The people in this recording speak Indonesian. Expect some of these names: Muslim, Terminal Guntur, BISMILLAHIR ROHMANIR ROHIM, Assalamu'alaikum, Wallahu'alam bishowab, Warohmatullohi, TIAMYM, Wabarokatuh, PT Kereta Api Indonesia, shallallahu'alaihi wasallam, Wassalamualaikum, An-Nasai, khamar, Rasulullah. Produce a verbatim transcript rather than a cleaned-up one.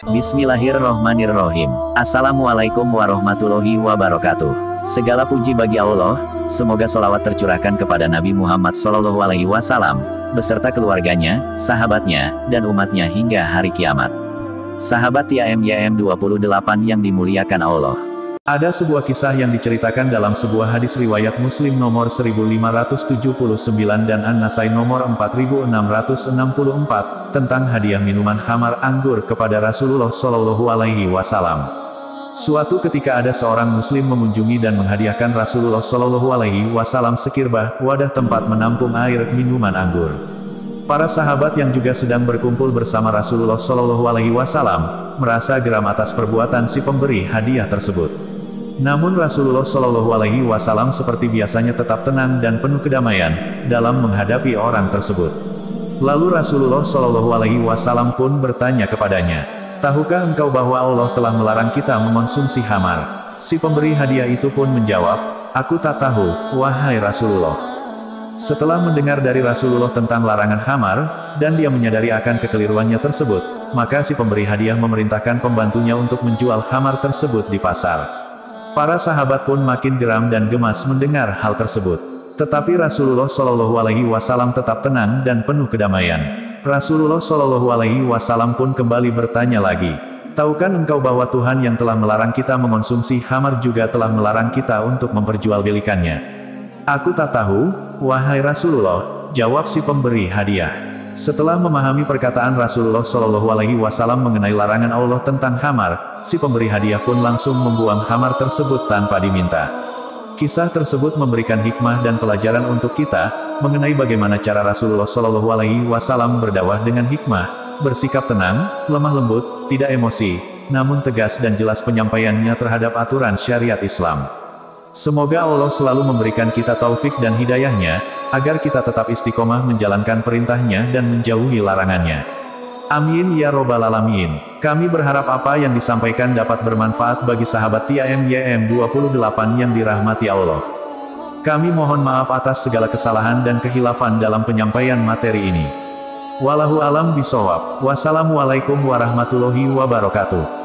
Bismillahirrohmanirrohim. Assalamu'alaikum warahmatullahi wabarakatuh. Segala puji bagi Allah, semoga sholawat tercurahkan kepada Nabi Muhammad shallallahu alaihi wasallam, beserta keluarganya, sahabatnya, dan umatnya hingga hari kiamat. Sahabat T I A M Y M dua puluh delapan yang dimuliakan Allah. Ada sebuah kisah yang diceritakan dalam sebuah hadis riwayat Muslim nomor seribu lima ratus tujuh puluh sembilan dan An-Nasai nomor empat ribu enam ratus enam puluh empat. Tentang hadiah minuman khamar anggur kepada Rasulullah Shallallahu Alaihi Wasallam. Suatu ketika ada seorang Muslim mengunjungi dan menghadiahkan Rasulullah Shallallahu Alaihi Wasallam sekirbah wadah tempat menampung air minuman anggur. Para sahabat yang juga sedang berkumpul bersama Rasulullah Shallallahu Alaihi Wasallam merasa geram atas perbuatan si pemberi hadiah tersebut. Namun Rasulullah Shallallahu Alaihi Wasallam seperti biasanya tetap tenang dan penuh kedamaian dalam menghadapi orang tersebut. Lalu Rasulullah Shallallahu Alaihi Wasallam pun bertanya kepadanya, "Tahukah engkau bahwa Allah telah melarang kita mengonsumsi khamar?" Si pemberi hadiah itu pun menjawab, "Aku tak tahu, wahai Rasulullah." Setelah mendengar dari Rasulullah tentang larangan khamar, dan dia menyadari akan kekeliruannya tersebut, maka si pemberi hadiah memerintahkan pembantunya untuk menjual khamar tersebut di pasar. Para sahabat pun makin geram dan gemas mendengar hal tersebut. Tetapi Rasulullah Shallallahu Alaihi Wasallam tetap tenang dan penuh kedamaian. Rasulullah Shallallahu Alaihi Wasallam pun kembali bertanya lagi, "Tahukah engkau bahwa Tuhan yang telah melarang kita mengonsumsi khamar juga telah melarang kita untuk memperjualbelikannya?" "Aku tak tahu, wahai Rasulullah," jawab si pemberi hadiah. Setelah memahami perkataan Rasulullah Shallallahu Alaihi Wasallam mengenai larangan Allah tentang khamar, si pemberi hadiah pun langsung membuang khamar tersebut tanpa diminta. Kisah tersebut memberikan hikmah dan pelajaran untuk kita mengenai bagaimana cara Rasulullah Shallallahu Alaihi Wasallam berdakwah dengan hikmah, bersikap tenang, lemah lembut, tidak emosi, namun tegas dan jelas penyampaiannya terhadap aturan syariat Islam. Semoga Allah selalu memberikan kita taufik dan hidayahnya, agar kita tetap istiqomah menjalankan perintahnya dan menjauhi larangannya. Amin ya robbal alamin. Kami berharap apa yang disampaikan dapat bermanfaat bagi sahabat T I A M Y M dua puluh delapan yang dirahmati Allah. Kami mohon maaf atas segala kesalahan dan kehilafan dalam penyampaian materi ini. Wallahu'alam bishowab. Wassalamualaikum warahmatullahi wabarakatuh.